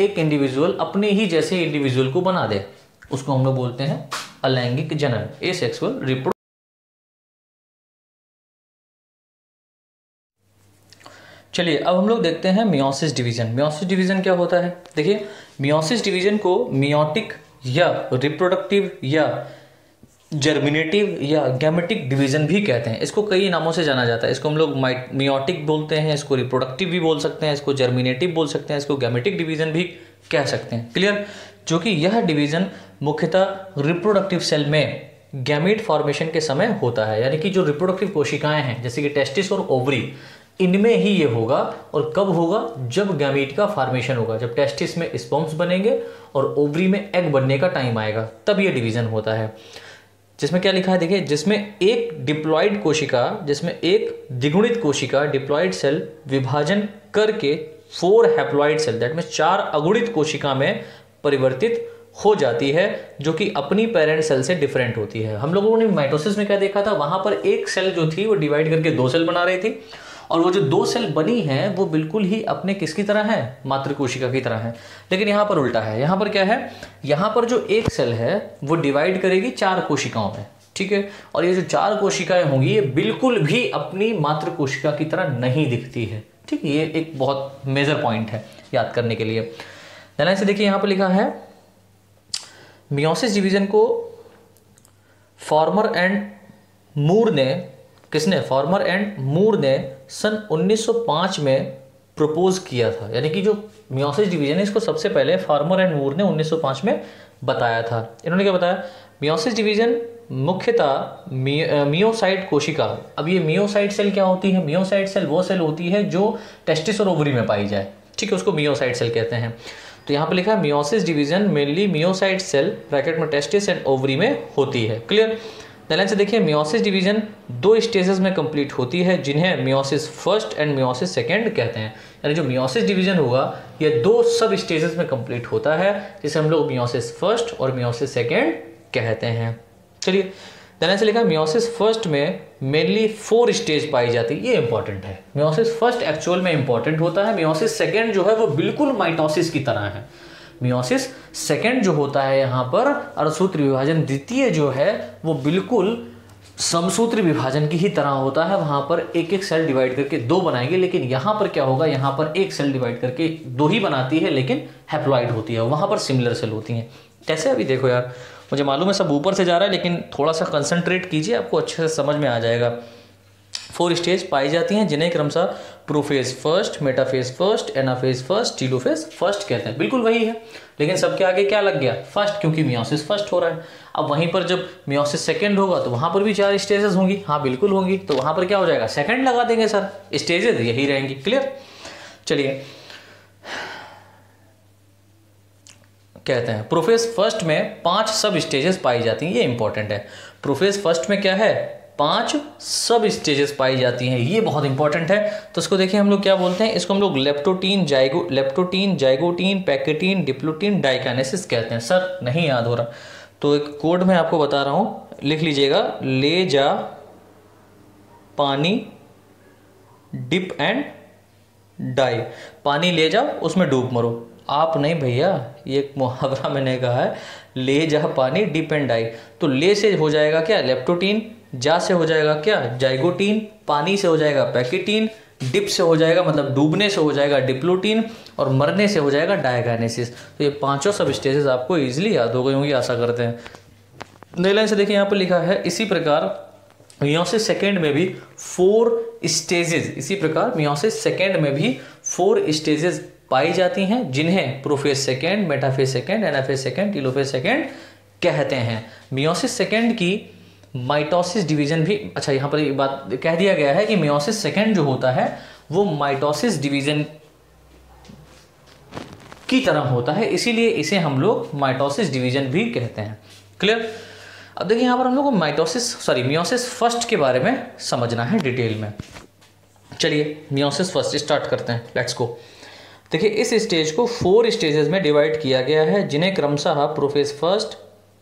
एक इंडिविजुअल अपने ही जैसे इंडिविजुअल को बना दे, उसको हम लोग बोलते हैं अलैंगिक जनन, एसेक्सुअल रिप्रोडक्शन। चलिए अब हम लोग देखते हैं मियोसिस डिवीज़न। मियोसिस डिवीज़न क्या होता है, देखिए मियोसिस डिवीज़न को मियोटिक या रिप्रोडक्टिव या जर्मिनेटिव या गैमेटिक डिवीज़न भी कहते हैं। इसको कई नामों से जाना जाता है। इसको हम लोग मियोटिक बोलते हैं, इसको रिप्रोडक्टिव भी बोल सकते हैं, इसको जर्मिनेटिव बोल सकते हैं, इसको गैमेटिक डिवीज़न भी कह सकते हैं। क्लियर। जो कि यह डिवीज़न मुख्यतः रिप्रोडक्टिव सेल में गैमेट फॉर्मेशन के समय होता है। यानी कि जो रिप्रोडक्टिव कोशिकाएँ हैं जैसे कि टेस्टिस और ओवरी, इनमें ही ये होगा। और कब होगा, जब गैमीट का फॉर्मेशन होगा, जब टेस्टिस में स्पर्म्स बनेंगे और ओवरी में एग बनने का टाइम आएगा तब ये डिवीज़न होता है। जिसमें क्या लिखा है देखिए, जिसमें एक डिप्लॉयड कोशिका, जिसमें एक द्विगुणित कोशिका डिप्लॉयड सेल विभाजन करके four haploid cell that means चार अगुणित कोशिका में परिवर्तित हो जाती है, जो कि अपनी पेरेंट सेल से डिफरेंट होती है। हम लोगों ने माइटोसिस में क्या देखा था, वहां पर एक सेल जो थी वो डिवाइड करके दो सेल बना रही थी, और वो जो दो सेल बनी है वो बिल्कुल ही अपने किसकी तरह है, मातृ कोशिका की तरह है। लेकिन यहाँ पर उल्टा है, यहाँ पर क्या है, यहाँ पर जो एक सेल है वो डिवाइड करेगी चार कोशिकाओं में, ठीक है, और ये जो चार कोशिकाएं होंगी ये बिल्कुल भी अपनी मातृ कोशिका की तरह नहीं दिखती है, ठीक है। ये एक बहुत मेजर पॉइंट है याद करने के लिए। ध्यान से देखिए, यहाँ पर लिखा है मियोसिस डिवीजन को फॉर्मर एंड मूर ने, किसने, फॉर्मर एंड मूर ने सन उन्नीस सौ पाँच में प्रपोज किया था। यानी कि जो मियोसिस डिवीजन है इसको सबसे पहले फॉर्मर एंड मूर ने उन्नीस सौ पाँच में बताया था। इन्होंने क्या बताया, मियोसिस डिवीजन मुख्यतः मियोसाइट कोशिका, अब ये मियोसाइट सेल क्या होती है, मियोसाइट सेल वो सेल होती है जो टेस्टिस और ओवरी में पाई जाए, ठीक है, उसको मियोसाइट सेल कहते हैं। तो यहाँ पे लिखा है meiosis division mainly meiocyte cell bracket में टेस्टिस एंड ओवरी में होती है, क्लियर। ध्यान से देखिए, मियोसिस डिवीजन दो स्टेजेस में कंप्लीट होती है जिन्हें meiosis first and meiosis second कहते हैं। यानी जो मियोसिस डिवीजन होगा ये दो सब स्टेजेस में कंप्लीट होता है, जिसे हम लोग मियोसिस फर्स्ट और मियोसिस सेकंड कहते हैं। चलिए, ध्यान से लिखा, मियोसिस फर्स्ट में मेनली फोर स्टेज पाई जाती है, ये इंपॉर्टेंट है। मियोसिस फर्स्ट एक्चुअल में इंपॉर्टेंट होता है, मियोसिस सेकंड जो है वो बिल्कुल माइटोसिस की तरह है। मियोसिस सेकंड जो होता है यहाँ पर अर्धसूत्र विभाजन द्वितीय जो है वो बिल्कुल समसूत्र विभाजन की ही तरह होता है, वहाँ पर एक एक सेल डिवाइड करके दो बनाएंगे। लेकिन यहाँ पर क्या होगा, यहाँ पर एक सेल डिवाइड करके दो ही बनाती है लेकिन हैप्लॉइड होती है, वहाँ पर सिमिलर सेल होती हैं। कैसे, अभी देखो यार, मुझे मालूम है सब ऊपर से जा रहा है लेकिन थोड़ा सा कंसंट्रेट कीजिए, आपको अच्छे से समझ में आ जाएगा। फोर स्टेज पाई जाती हैं जिन्हें क्रमशः prophase first, metaphase first, anaphase first, telophase first कहते हैं। बिल्कुल वही है, लेकिन सबके आगे क्या लग गया, फर्स्ट, क्योंकि मियोसिस फर्स्ट हो रहा है। अब वहीं पर जब मियोसिस सेकंड होगा तो वहां पर भी चार स्टेजेस होंगी, हाँ बिल्कुल होंगी, तो वहां पर क्या हो जाएगा, सेकंड लगा देंगे सर, स्टेजेस यही रहेंगी, क्लियर। चलिए, कहते हैं प्रोफेज फर्स्ट में पांच सब स्टेजेस पाई जाती हैं, ये इंपॉर्टेंट है। प्रोफेज फर्स्ट में क्या है, पांच सब स्टेजेस पाई जाती हैं, ये बहुत इंपॉर्टेंट है। तो इसको देखिए हम लोग क्या बोलते हैं, इसको हम लोग leptotene zygo leptotene zygotene pachytene diplotene diakinesis कहते हैं। सर नहीं याद हो रहा तो एक कोड में आपको बता रहा हूं, लिख लीजिएगा, ले जा पानी डिप एंड डाई, पानी ले जाओ उसमें डूब मरो। आप नहीं भैया, ये एक मुहावरा मैंने कहा है, ले जा पानी डिप एंड डाई, तो ले से हो जाएगा क्या, लेप्टोटीन, जा से हो जाएगा क्या, जाइगोटीन, पानी से हो जाएगा पैकेटीन, डिप से हो जाएगा मतलब डूबने से हो जाएगा डिप्लोटीन, और मरने से हो जाएगा डायगानेसिस। तो ये पांचों सब स्टेजेस आपको इजीली याद हो गई होंगी, आशा करते हैं। नई लाइन से देखिए, यहाँ पर लिखा है इसी प्रकार मियोसिस सेकेंड में भी फोर स्टेजेस इसी प्रकार मियोसिस सेकेंड में भी फोर स्टेजेस पाई जाती हैं जिन्हें prophase second, metaphase second, anaphase second, telophase second कहते हैं। मियोसिस सेकेंड की माइटोसिस डिवीजन भी, अच्छा यहाँ पर एक बात कह दिया गया है कि मियोसिस सेकेंड जो होता है वो माइटोसिस डिवीजन की तरह होता है, इसीलिए इसे हम लोग माइटोसिस डिवीजन भी कहते हैं, क्लियर। अब देखिए यहाँ पर हम लोग को माइटोसिस सॉरी मियोसिस फर्स्ट के बारे में समझना है डिटेल में। चलिए मियोसिस फर्स्ट स्टार्ट करते हैं, लेट्स गो। देखिए इस स्टेज को फोर स्टेजेस में डिवाइड किया गया है जिन्हें क्रमशः prophase first,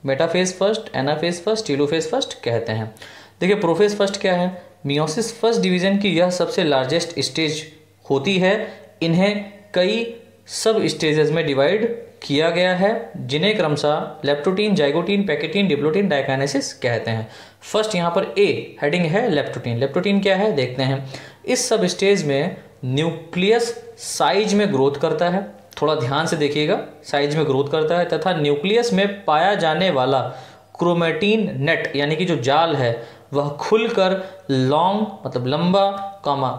metaphase first, anaphase first, telophase first कहते हैं। देखिए प्रोफेज फर्स्ट क्या है, मियोसिस फर्स्ट डिवीजन की यह सबसे लार्जेस्ट स्टेज होती है, इन्हें कई सब स्टेजेस में डिवाइड किया गया है जिन्हें क्रमशः leptotene, zygotene, pachytene, diplotene, diakinesis कहते हैं। फर्स्ट यहाँ पर ए हेडिंग है लेप्टोटीन। लेप्टोटीन क्या है देखते हैं, इस सब स्टेज में न्यूक्लियस साइज में ग्रोथ करता है, थोड़ा ध्यान से देखिएगा, साइज में ग्रोथ करता है तथा न्यूक्लियस में पाया जाने वाला क्रोमेटीन नेट यानी कि जो जाल है वह खुलकर लॉन्ग मतलब लंबा, कॉमा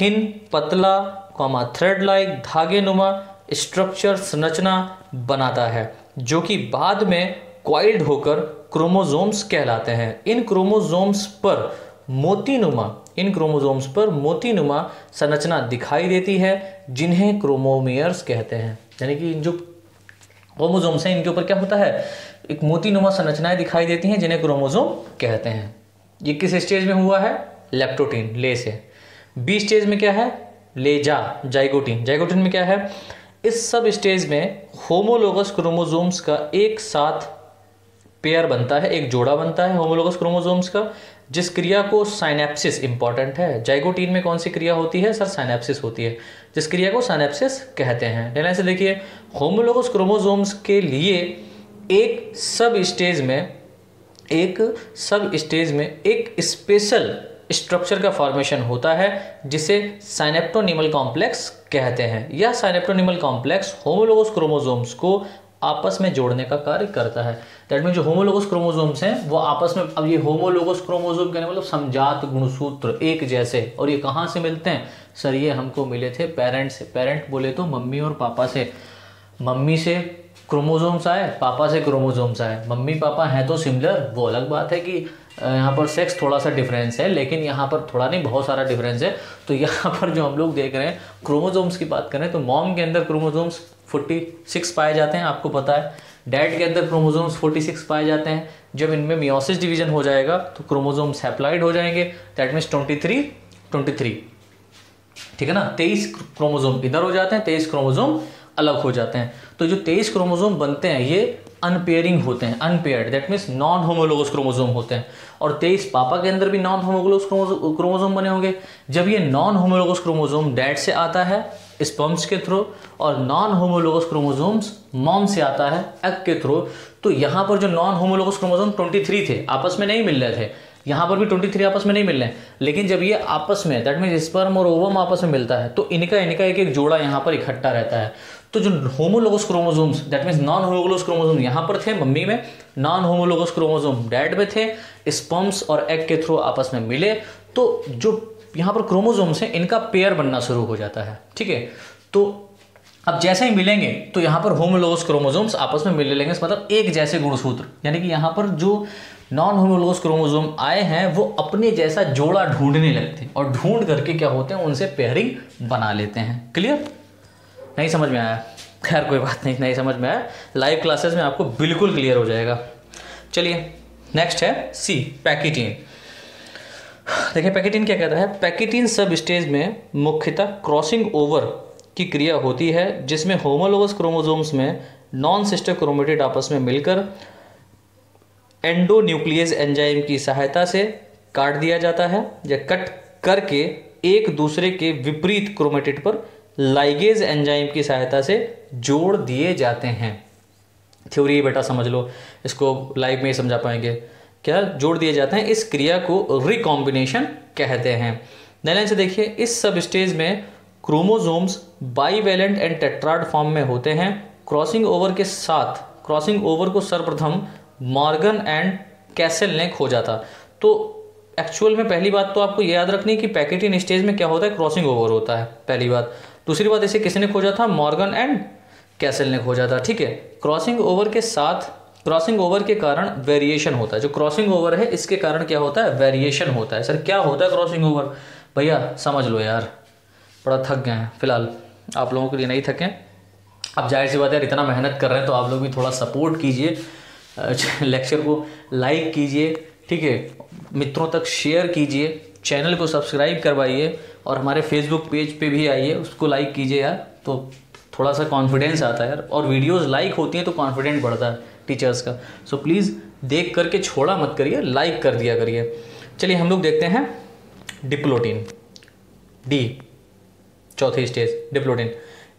थिन पतला, कॉमा थ्रेड लाइक धागेनुमा स्ट्रक्चर संरचना बनाता है, जो कि बाद में क्वाइल्ड होकर क्रोमोसोम्स कहलाते हैं। इन क्रोमोसोम्स पर मोतीनुमा इन क्रोमोसोम्स पर मोतीनुमा संरचना दिखाई देती है जिन्हें क्रोमोमियर्स कहते हैं। यानी कि जो क्रोमोसोम्स हैं इनके ऊपर क्या होता है, एक मोतीनुमा संरचनाएं दिखाई देती हैं जिन्हें क्रोमोसोम कहते हैं। ये किस स्टेज में हुआ है? लेप्टोटीन, ले से। बी स्टेज में क्या है? लेजा, जाइगोटीन। जाइगोटीन में क्या है? इस सब स्टेज में होमोलोगस क्रोमोसोम्स का एक साथ पेयर बनता है, एक जोड़ा बनता है होमोलोगस क्रोमोसोम्स का, जिस क्रिया को साइनेप्सिस, इंपॉर्टेंट है, जाइगोटीन में कौन सी क्रिया होती है सर? साइनेप्सिस होती है, जिस क्रिया को साइनेप्सिस कहते हैं। लेना से देखिए, होमोलोगस क्रोमोसोम्स के लिए एक सब स्टेज में एक सब स्टेज में एक स्पेशल स्ट्रक्चर का फॉर्मेशन होता है जिसे साइनेप्टोनिमल कॉम्प्लेक्स कहते हैं। यह साइनेप्टोनिमल कॉम्प्लेक्स होमोलोगस क्रोमोसोम्स को आपस में जोड़ने का कार्य करता है। दैट मीन जो होमोलोगस क्रोमोसोम्स हैं वो आपस में, अब ये होमोलोगस क्रोमोसोम कहने मतलब समजात गुणसूत्र, एक जैसे। और ये कहाँ से मिलते हैं सर? ये हमको मिले थे पेरेंट से। पेरेंट बोले तो मम्मी और पापा से। मम्मी से क्रोमोसोम्स आए, पापा से क्रोमोसोम्स आए। मम्मी पापा हैं तो सिमिलर, वो अलग बात है कि यहाँ पर सेक्स थोड़ा सा डिफरेंस है, लेकिन यहाँ पर थोड़ा नहीं, बहुत सारा डिफरेंस है। तो यहाँ पर जो हम लोग देख रहे हैं क्रोमोसोम्स की बात करें तो मॉम के अंदर क्रोमोसोम्स छियालीस पाए जाते हैं, आपको पता है। डैड के अंदर क्रोमोसोम्स छियालीस पाए जाते हैं। जब इनमें मियोसिस डिवीजन हो जाएगा तो क्रोमोसोम्स हैप्लॉइड हो जाएंगे, दैट मीन्स तेईस तेईस, ठीक है ना। तेईस क्रोमोसोम इधर हो जाते हैं, तेईस क्रोमोसोम अलग हो जाते हैं। तो जो तेईस क्रोमोसोम बनते हैं ये अनपेयरिंग होते हैं, unpaired, that means non homologous chromosome होते हैं। और तेईस पापा के अंदर भी नॉन होमोलोगस क्रोमोसोम बने होंगे। जब ये नॉन होमोलोगस क्रोमोसोम डैड से आता है स्पर्म्स के थ्रू, और नॉन होमोलोगस क्रोमोसोम्स मॉम से आता है एग के थ्रू, तो यहाँ पर जो नॉन होमोलोगस क्रोमोसोम तेईस थे आपस में नहीं मिल रहे थे, यहाँ पर भी तेईस आपस में नहीं मिल रहे हैं, लेकिन जब ये आपस में, दैट मीन्स स्पर्म और ओवम आपस में मिलता है तो इनका इनका एक एक जोड़ा यहाँ पर इकट्ठा रहता है। तो जो homologous chromosomes, that means non homologous chromosome यहाँ पर थे मम्मी में, नॉन होमोलोगस क्रोमोसोम डैड में थे, स्पर्म्स और एग के थ्रू आपस में मिले, तो जो यहाँ पर क्रोमोसोम्स हैं इनका पेयर बनना शुरू हो जाता है, ठीक है। तो अब जैसे ही मिलेंगे तो यहाँ पर होमोलोगस क्रोमोसोम्स आपस में मिलने लगेंगे, मतलब एक जैसे गुणसूत्र, यानी कि यहाँ पर जो नॉन होमोलोगस क्रोमोसोम आए हैं वो अपने जैसा जोड़ा ढूंढने लगते हैं और ढूंढ करके क्या होते हैं, उनसे पेयरिंग बना लेते हैं। क्लियर? नहीं समझ में आया? खैर कोई बात नहीं, नहीं समझ में आया, लाइव क्लासेस में आपको बिल्कुल क्लियर हो जाएगा। चलिए नेक्स्ट है सी, पैकेटीन। देखिए पैकेटीन क्या कहता है। पैकेटीन सब स्टेज में मुख्यतः क्रॉसिंग ओवर की क्रिया होती है जिसमें होमोलोगस क्रोमोसोम्स में नॉन सिस्टर क्रोमेटिड आपस में मिलकर एंडोन्यूक्लियस एंजाइम की सहायता से काट दिया जाता है या कट करके एक दूसरे के विपरीत क्रोमेटिड पर लाइगेज एंजाइम की सहायता से जोड़ दिए जाते हैं। थ्योरी बेटा समझ लो, इसको लाइव में ही समझा पाएंगे। क्या जोड़ दिए जाते हैं? इस क्रिया को रिकॉम्बिनेशन कहते हैं। ध्यान से देखिए, इस सब स्टेज में chromosomes bivalent and tetrad form में होते हैं। क्रॉसिंग ओवर के साथ, क्रॉसिंग ओवर को सर्वप्रथम मॉर्गन एंड कैसेल ने खोजा था। तो एक्चुअल में पहली बात तो आपको यह याद रखनी कि पैकेटीन स्टेज में क्या होता है, क्रॉसिंग ओवर होता है, पहली बात। दूसरी बात, इसे किसने खोजा था? मॉर्गन एंड कैसेल ने खोजा था, ठीक है। क्रॉसिंग ओवर के साथ, क्रॉसिंग ओवर के कारण वेरिएशन होता है। जो क्रॉसिंग ओवर है इसके कारण क्या होता है? वेरिएशन होता है। सर क्या होता है क्रॉसिंग ओवर? भैया समझ लो यार, बड़ा थक गए हैं, फिलहाल आप लोगों के लिए नहीं थके। अब जाहिर सी बात है, इतना मेहनत कर रहे हैं तो आप लोग भी थोड़ा सपोर्ट कीजिए, लेक्चर को लाइक कीजिए, ठीक है, मित्रों तक शेयर कीजिए, चैनल को सब्सक्राइब करवाइए, और हमारे फेसबुक पेज पे भी आइए, उसको लाइक कीजिए यार, तो थोड़ा सा कॉन्फिडेंस आता है यार। और वीडियोस लाइक होती हैं तो कॉन्फिडेंट बढ़ता है टीचर्स का। सो प्लीज़ देख करके छोड़ा मत करिए, लाइक कर दिया करिए। चलिए हम लोग देखते हैं डिप्लोटीन, डी, चौथी स्टेज, डिप्लोटीन।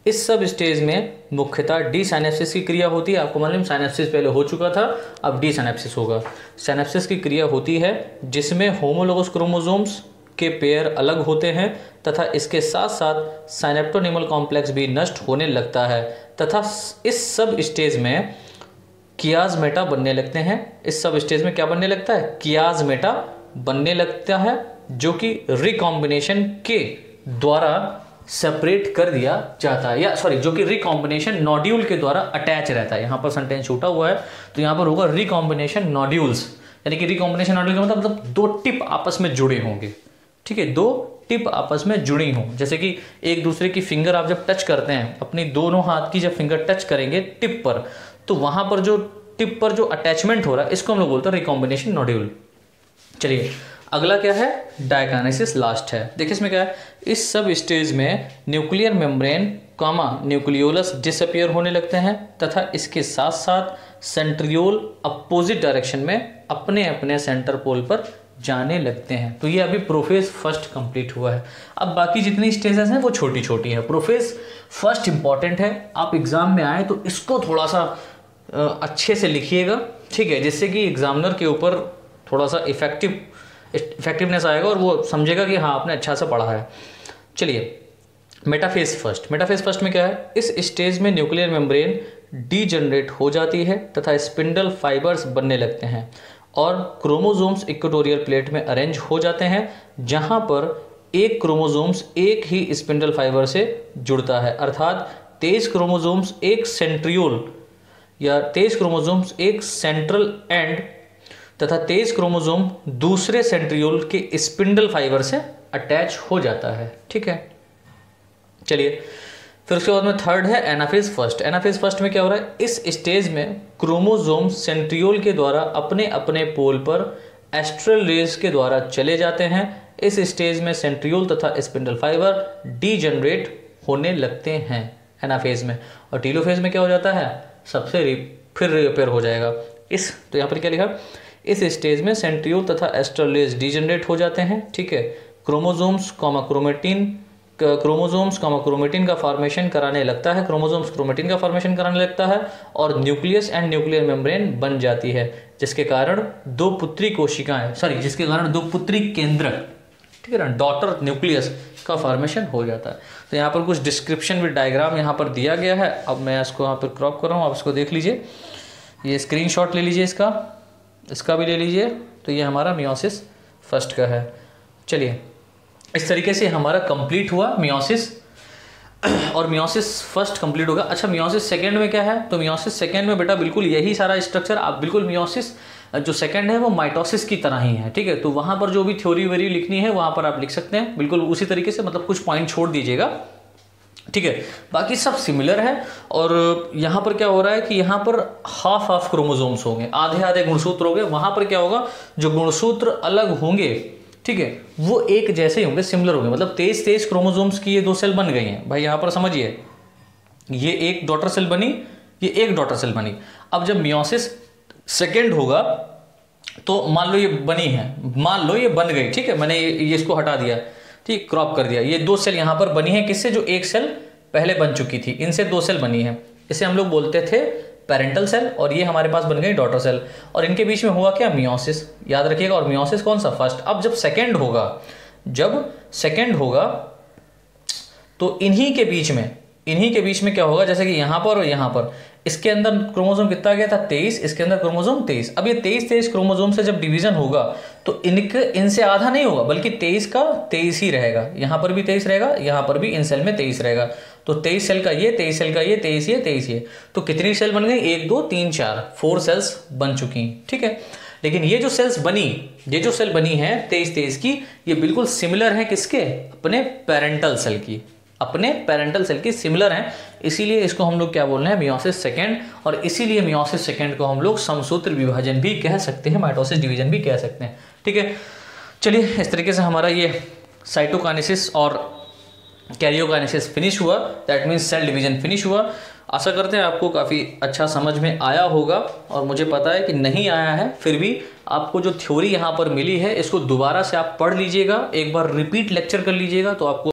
इस सब स्टेज में मुख्यतः डी साइनेप्सिस की क्रिया होती है। आपको मालूम साइनेप्सिस पहले हो चुका था, अब डी साइनेप्सिस होगा। साइनेप्सिस की क्रिया होती है जिसमें होमोलोगस क्रोमोसोम्स के पेयर अलग होते हैं तथा इसके साथ साथ साइनेप्टोनिमल कॉम्प्लेक्स भी नष्ट होने लगता है तथा इस सब स्टेज में कियाजमेटा बनने लगते हैं। इस सब स्टेज में क्या बनने लगता है? कियाजमेटा बनने लगता है, जो कि रिकॉम्बिनेशन के द्वारा सेपरेट कर दिया जाता है, या सॉरी, जो कि रिकॉम्बिनेशन नॉड्यूल के द्वारा अटैच रहता है। यहाँ पर सेंटेंस छूटा हुआ है तो यहाँ पर होगा रिकॉम्बिनेशन नॉड्यूल्स, यानी कि रिकॉम्बिनेशन नॉड्यूल का मतलब मतलब दो टिप आपस में जुड़े होंगे, ठीक है, दो टिप आपस में जुड़ी हों। जैसे कि एक दूसरे की फिंगर आप जब टच करते हैं, अपनी दोनों हाथ की जब फिंगर टच करेंगे टिप पर, तो वहाँ पर जो टिप पर जो अटैचमेंट हो रहा है इसको हम लोग बोलते हैं रिकॉम्बिनेशन नोड्यूल। चलिए अगला क्या है, डायकाइनेसिस लास्ट है। देखिए इसमें क्या है, इस सब स्टेज में nuclear membrane comma nucleolus disappear होने लगते हैं तथा इसके साथ साथ सेंट्रियोल अपोजिट डायरेक्शन में अपने अपने सेंटर पोल पर जाने लगते हैं। तो ये अभी प्रोफेज फर्स्ट कंप्लीट हुआ है। अब बाकी जितनी स्टेजेस हैं वो छोटी छोटी है। प्रोफेज फर्स्ट इंपॉर्टेंट है, आप एग्जाम में आए तो इसको थोड़ा सा अच्छे से लिखिएगा, ठीक है, जिससे कि एग्जामिनर के ऊपर थोड़ा सा इफेक्टिव इफेक्टिवनेस आएगा और वो समझेगा कि हाँ आपने अच्छा से पढ़ा है। चलिए मेटाफेज फर्स्ट, मेटाफेज फर्स्ट में क्या है, इस स्टेज में न्यूक्लियर मेम्ब्रेन डीजनरेट हो जाती है तथा स्पिंडल फाइबर्स बनने लगते हैं और क्रोमोसोम्स इक्वेटोरियल प्लेट में अरेंज हो जाते हैं जहां पर एक क्रोमोसोम्स एक ही स्पिंडल फाइबर से जुड़ता है, अर्थात तेईस क्रोमोसोम्स एक सेंट्रियोल या तेईस क्रोमोसोम्स एक सेंट्रल एंड तथा तेईस क्रोमोसोम दूसरे सेंट्रियोल के स्पिंडल फाइबर से अटैच हो जाता है, ठीक है। चलिए फिर उसके बाद में थर्ड है एनाफेज फर्स्ट। एनाफेज फर्स्ट में क्या हो रहा है, इस स्टेज में क्रोमोसोम सेंट्रियोल के द्वारा अपने अपने पोल पर एस्ट्रल रेज के द्वारा चले जाते हैं। इस स्टेज में सेंट्रियोल तथा स्पिंडल फाइबर डीजनरेट होने लगते हैं एनाफेज में, और टीलोफेज में क्या हो जाता है, सबसे रि, फिर रिपेयर हो जाएगा। इस तो यहाँ पर क्या लिखा, इस स्टेज में सेंट्रियोल तथा एस्ट्रल रेज डीजनरेट हो जाते हैं, ठीक है। Chromosomes comma chromatin chromosomes comma chromatin का फॉर्मेशन कराने लगता है, क्रोमोसोम्स क्रोमेटिन का फॉर्मेशन कराने लगता है और न्यूक्लियस एंड न्यूक्लियर मेम्ब्रेन बन जाती है, जिसके कारण दो पुत्री कोशिकाएं सॉरी जिसके कारण दो पुत्री केंद्रक, ठीक है ना, डॉटर न्यूक्लियस का फॉर्मेशन हो जाता है। तो यहाँ पर कुछ डिस्क्रिप्शन विद डायग्राम यहाँ पर दिया गया है। अब मैं इसको यहाँ पर क्रॉप कर रहा हूँ, आप इसको देख लीजिए, ये स्क्रीनशॉट ले लीजिए, इसका इसका भी ले लीजिए। तो ये हमारा मियोसिस फर्स्ट का है। चलिए इस तरीके से हमारा कंप्लीट हुआ मियोसिस, और मियोसिस फर्स्ट कंप्लीट होगा। अच्छा मियोसिस सेकंड में क्या है, तो मियोसिस सेकंड में बेटा बिल्कुल यही सारा स्ट्रक्चर, आप बिल्कुल मियोसिस जो सेकंड है वो माइटोसिस की तरह ही है, ठीक है। तो वहाँ पर जो भी थ्योरी वेरी लिखनी है वहाँ पर आप लिख सकते हैं बिल्कुल उसी तरीके से, मतलब कुछ पॉइंट छोड़ दीजिएगा, ठीक है। बाकी सब सिमिलर है। और यहाँ पर क्या हो रहा है कि यहाँ पर हाफ हाफ क्रोमोसोम्स होंगे, आधे आधे गुणसूत्र होंगे। वहाँ पर क्या होगा, जो गुणसूत्र अलग होंगे, ठीक है, वो एक जैसे ही होंगे, सिमिलर होंगे। मतलब तेईस तेईस क्रोमोसोम्स की ये दो सेल बन गई हैं भाई। यहाँ पर समझिए, ये एक डॉटर सेल बनी, ये एक डॉटर सेल बनी। अब जब मियोसिस सेकेंड होगा तो मान लो ये बनी है, मान लो ये बन गई, ठीक है, मैंने ये इसको हटा दिया, ठीक, क्रॉप कर दिया। ये दो सेल यहाँ पर बनी है, किससे, जो एक सेल पहले बन चुकी थी, इनसे दो सेल बनी है। इसे हम लोग बोलते थे पेरेंटल सेल, और ये हमारे पास बन गई डॉटर सेल, और इनके बीच में हुआ क्या, मियोसिस, याद रखिएगा। और मियोसिस कौन सा, फर्स्ट। अब जब सेकंड होगा, जब सेकंड होगा तो इन्हीं के बीच में इन्हीं के बीच में क्या होगा, जैसे कि यहाँ पर और यहाँ पर, इसके अंदर क्रोमोसोम कितना गया था, तेईस, इसके अंदर क्रोमोसोम तेईस। अब ये तेईस तेईस क्रोमोसोम से जब डिवीजन होगा तो इनके इनसे आधा नहीं होगा, बल्कि तेईस का तेईस ही रहेगा। यहाँ पर भी तेईस रहेगा, यहाँ पर भी इन सेल में तेईस रहेगा। तो तेईस सेल का ये, तेईस सेल का ये, तेईस ये, तेईस ये, तो कितनी सेल बन गई, एक दो तीन चार, फोर सेल्स बन चुकी, ठीक है। लेकिन ये जो सेल्स बनी, ये जो सेल बनी है तेईस तेईस की, ये बिल्कुल सिमिलर है किसके, अपने पेरेंटल सेल की, अपने पेरेंटल सेल की सिमिलर हैं। इसीलिए इसको हम लोग क्या बोल रहे हैं, मियोसिस सेकेंड। और इसीलिए मियोसिस सेकेंड को हम लोग समसूत्र विभाजन भी कह सकते हैं, माइटोसिस डिवीजन भी कह सकते हैं, ठीक है। चलिए इस तरीके से हमारा ये साइटोकाइनेसिस और कैरियोकाइनेसिस फिनिश हुआ, that means cell division finish हुआ। आशा करते हैं आपको काफ़ी अच्छा समझ में आया होगा, और मुझे पता है कि नहीं आया है फिर भी आपको जो थ्योरी यहाँ पर मिली है इसको दोबारा से आप पढ़ लीजिएगा, एक बार रिपीट लेक्चर कर लीजिएगा तो आपको